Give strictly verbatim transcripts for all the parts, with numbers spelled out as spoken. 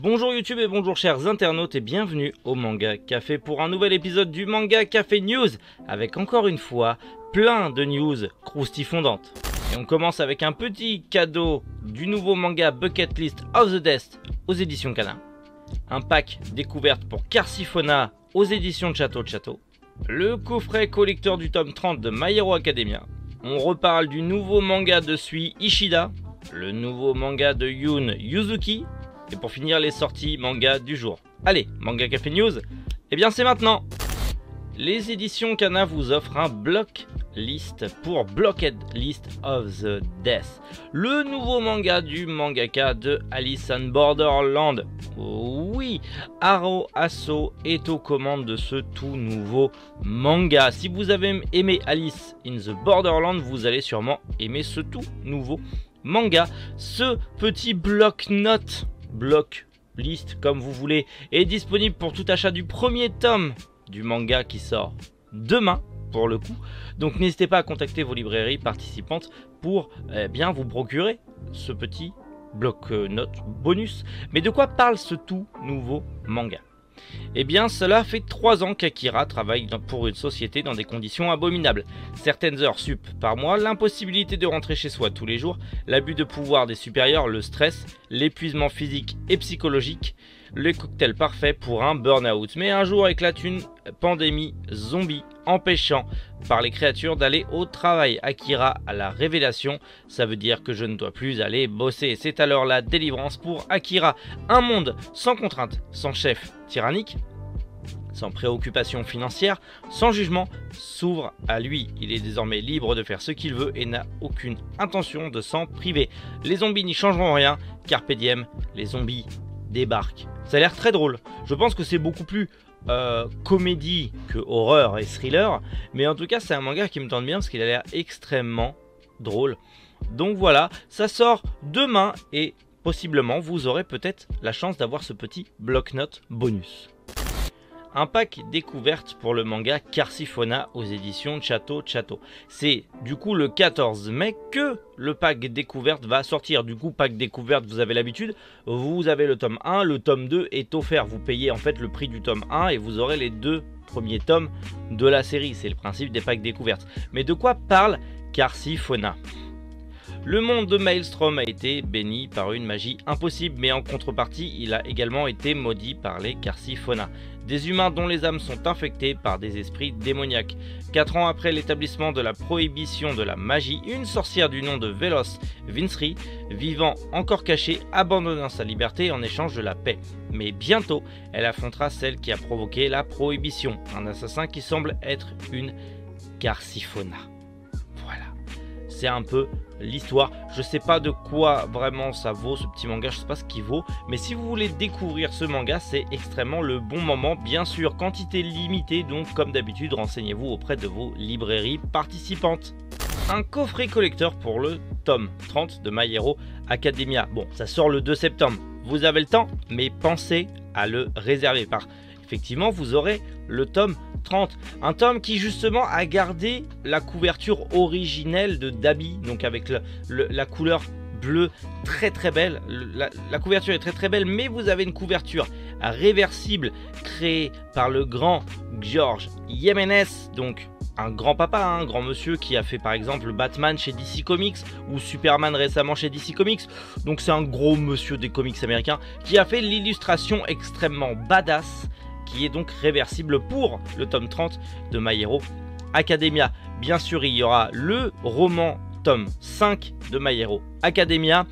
Bonjour YouTube et bonjour chers internautes et bienvenue au Manga Café pour un nouvel épisode du Manga Café News avec encore une fois plein de news croustifondantes. Et on commence avec un petit cadeau du nouveau manga Bucket List of the Death aux éditions Kana, un pack découverte pour Carcifona aux éditions de Château de Château, le coffret collector du tome trente de My Hero Academia, on reparle du nouveau manga de Sui Ishida, le nouveau manga de Yuu Nishiyuki, et pour finir les sorties manga du jour. Allez, Manga Café News, et bien c'est maintenant. Les éditions Kana vous offrent un bloc list pour Bucket List of the Death, le nouveau manga du mangaka de Alice in Borderland. Oui, Haro Aso est aux commandes de ce tout nouveau manga. Si vous avez aimé Alice in the Borderland, vous allez sûrement aimer ce tout nouveau manga, ce petit bloc-notes, bloc list comme vous voulez, est disponible pour tout achat du premier tome du manga qui sort demain pour le coup. Donc n'hésitez pas à contacter vos librairies participantes pour eh bien vous procurer ce petit bloc note bonus. Mais de quoi parle ce tout nouveau manga? Eh bien cela fait trois ans qu'Akira travaille dans, pour une société dans des conditions abominables. Certaines heures sup par mois, l'impossibilité de rentrer chez soi tous les jours, l'abus de pouvoir des supérieurs, le stress, l'épuisement physique et psychologique, le cocktail parfait pour un burn-out. Mais un jour éclate une pandémie zombie empêchant par les créatures d'aller au travail. Akira a la révélation, ça veut dire que je ne dois plus aller bosser. C'est alors la délivrance pour Akira, un monde sans contrainte, sans chef tyrannique, sans préoccupation financière, sans jugement, s'ouvre à lui. Il est désormais libre de faire ce qu'il veut et n'a aucune intention de s'en priver. Les zombies n'y changeront rien, carpe diem, les zombies débarquent. Ça a l'air très drôle, je pense que c'est beaucoup plus euh, comédie que horreur et thriller, mais en tout cas c'est un manga qui me tente bien parce qu'il a l'air extrêmement drôle. Donc voilà, ça sort demain et possiblement vous aurez peut-être la chance d'avoir ce petit bloc-notes bonus. Un pack découverte pour le manga Carcifona aux éditions Château Château. C'est du coup le quatorze mai que le pack découverte va sortir. Du coup, pack découverte, vous avez l'habitude, vous avez le tome un, le tome deux est offert. Vous payez en fait le prix du tome un et vous aurez les deux premiers tomes de la série. C'est le principe des packs découvertes. Mais de quoi parle Carcifona? Le monde de Maelstrom a été béni par une magie impossible, mais en contrepartie, il a également été maudit par les Carcifona, des humains dont les âmes sont infectées par des esprits démoniaques. Quatre ans après l'établissement de la prohibition de la magie, une sorcière du nom de Velos Vinsri, vivant encore cachée, abandonnant sa liberté en échange de la paix. Mais bientôt, elle affrontera celle qui a provoqué la prohibition, un assassin qui semble être une Carcifona. Voilà, c'est un peu l'histoire. Je sais pas de quoi vraiment ça vaut ce petit manga, je sais pas ce qu'il vaut, mais si vous voulez découvrir ce manga, c'est extrêmement le bon moment. Bien sûr, quantité limitée, donc comme d'habitude, renseignez-vous auprès de vos librairies participantes. Un coffret collector pour le tome trente de My Hero Academia. Bon, ça sort le deux septembre, vous avez le temps, mais pensez à le réserver par... Effectivement, vous aurez le tome trente, un tome qui justement a gardé la couverture originelle de Dabi, donc avec le, le, la couleur bleue très très belle, la, la couverture est très très belle, mais vous avez une couverture réversible créée par le grand George Yemenes, donc un grand papa, un grand monsieur qui a fait par exemple Batman chez D C Comics ou Superman récemment chez D C Comics. Donc c'est un gros monsieur des comics américains qui a fait l'illustration extrêmement badass, qui est donc réversible pour le tome trente de My Hero Academia. Bien sûr, il y aura le roman tome cinq de My Hero Academia,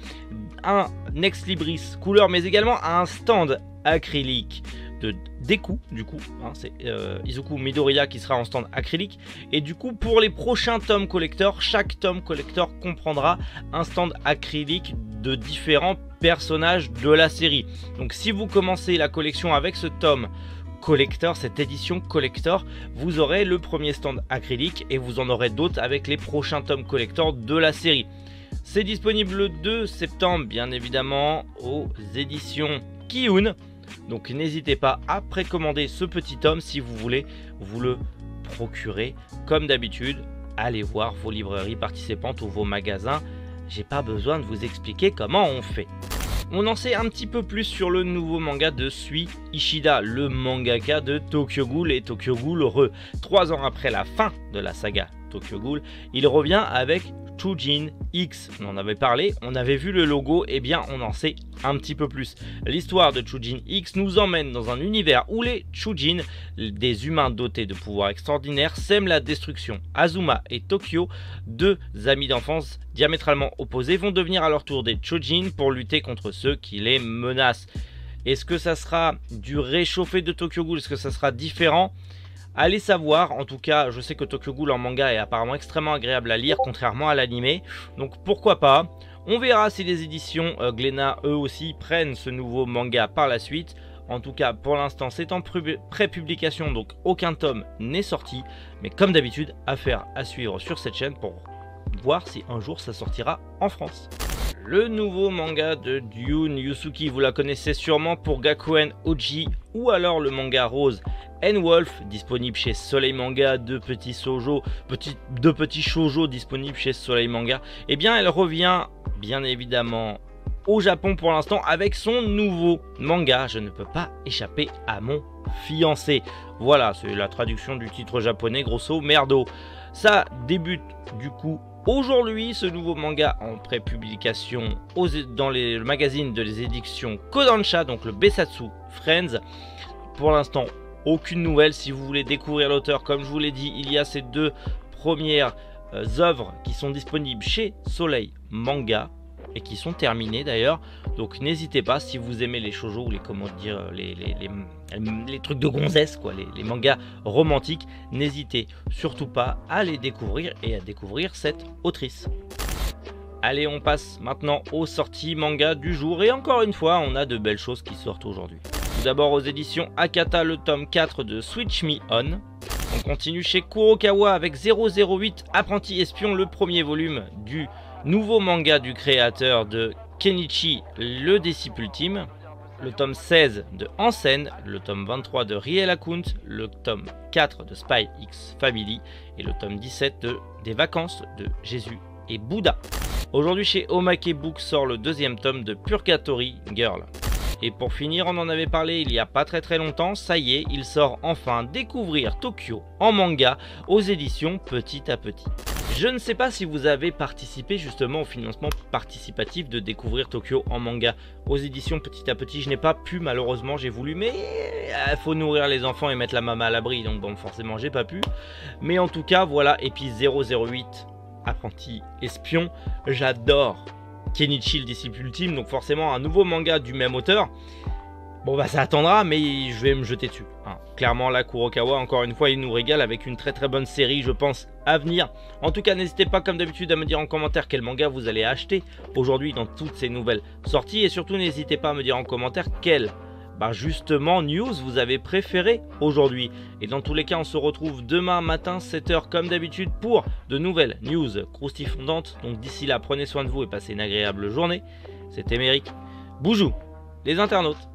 un ex-libris couleur, mais également un stand acrylique de Deku, du coup, hein, c'est euh, Izuku Midoriya qui sera en stand acrylique. Et du coup, pour les prochains tomes collector, chaque tome collector comprendra un stand acrylique de différents personnages de la série. Donc si vous commencez la collection avec ce tome collector, cette édition collector, vous aurez le premier stand acrylique et vous en aurez d'autres avec les prochains tomes collector de la série. C'est disponible le deux septembre, bien évidemment, aux éditions Kiyun. Donc n'hésitez pas à précommander ce petit tome si vous voulez vous le procurer. Comme d'habitude, allez voir vos librairies participantes ou vos magasins. J'ai pas besoin de vous expliquer comment on fait. On en sait un petit peu plus sur le nouveau manga de Sui Ishida, le mangaka de Tokyo Ghoul et Tokyo Ghoul Re. Trois ans après la fin de la saga Tokyo Ghoul, il revient avec Chujin X. On en avait parlé, on avait vu le logo, et eh bien on en sait un petit peu plus. L'histoire de Chujin X nous emmène dans un univers où les Chujin, des humains dotés de pouvoirs extraordinaires, sèment la destruction. Azuma et Tokyo, deux amis d'enfance diamétralement opposés, vont devenir à leur tour des Chujin pour lutter contre ceux qui les menacent. Est-ce que ça sera du réchauffé de Tokyo Ghoul? Est-ce que ça sera différent? Allez savoir, en tout cas, je sais que Tokyo Ghoul en manga est apparemment extrêmement agréable à lire, contrairement à l'anime, donc pourquoi pas. On verra si les éditions euh, Glénat, eux aussi, prennent ce nouveau manga par la suite. En tout cas, pour l'instant, c'est en pré-publication, donc aucun tome n'est sorti. Mais comme d'habitude, affaire à suivre sur cette chaîne pour voir si un jour ça sortira en France. Le nouveau manga de Yuu Nishiyuki, vous la connaissez sûrement pour Gakuen Oji ou alors le manga rose N-Wolf, disponible chez Soleil Manga, deux petits shoujo, petit, deux petits shoujo disponibles chez Soleil Manga. Et bien elle revient bien évidemment au Japon pour l'instant avec son nouveau manga, je ne peux pas échapper à mon fiancé. Voilà, c'est la traduction du titre japonais, grosso merdo. Ça débute du coup aujourd'hui, ce nouveau manga en pré-publication dans les, le magazine de les éditions Kodansha, donc le Besatsu Friends. Pour l'instant, aucune nouvelle. Si vous voulez découvrir l'auteur, comme je vous l'ai dit, il y a ces deux premières euh, œuvres qui sont disponibles chez Soleil Manga et qui sont terminées d'ailleurs. Donc n'hésitez pas, si vous aimez les shoujo ou les, comment dire, les, les, les, les trucs de gonzesse, quoi, les, les mangas romantiques, n'hésitez surtout pas à les découvrir et à découvrir cette autrice. Allez, on passe maintenant aux sorties manga du jour. Et encore une fois, on a de belles choses qui sortent aujourd'hui. Tout d'abord aux éditions Akata, le tome quatre de Switch Me On. On continue chez Kurokawa avec zéro zéro huit Apprenti Espion, le premier volume du nouveau manga du créateur de Kenichi, le disciple ultime. Le tome seize de Ansen, le tome vingt-trois de Riella, le tome quatre de Spy X Family et le tome dix-sept de Des Vacances de Jésus et Bouddha. Aujourd'hui chez Omake Book sort le deuxième tome de Purgatory Girl. Et pour finir, on en avait parlé il n'y a pas très très longtemps, ça y est, il sort enfin Découvrir Tokyo en manga aux éditions Petit à Petit. Je ne sais pas si vous avez participé justement au financement participatif de Découvrir Tokyo en manga aux éditions Petit à Petit. Je n'ai pas pu, malheureusement, j'ai voulu, mais il faut nourrir les enfants et mettre la maman à l'abri, donc bon, forcément j'ai pas pu. Mais en tout cas, voilà, et puis zéro zéro huit Apprenti Espion, j'adore Kenichi, le disciple ultime, donc forcément un nouveau manga du même auteur. Bon bah ça attendra, mais je vais me jeter dessus. Hein. Clairement là, Kurokawa, encore une fois, il nous régale avec une très très bonne série, je pense, à venir. En tout cas, n'hésitez pas, comme d'habitude, à me dire en commentaire quel manga vous allez acheter aujourd'hui dans toutes ces nouvelles sorties. Et surtout, n'hésitez pas à me dire en commentaire quel, bah justement, news vous avez préféré aujourd'hui. Et dans tous les cas, on se retrouve demain matin, sept heures, comme d'habitude, pour de nouvelles news croustifondantes. Donc d'ici là, prenez soin de vous et passez une agréable journée. C'était Méric. Bonjour, les internautes.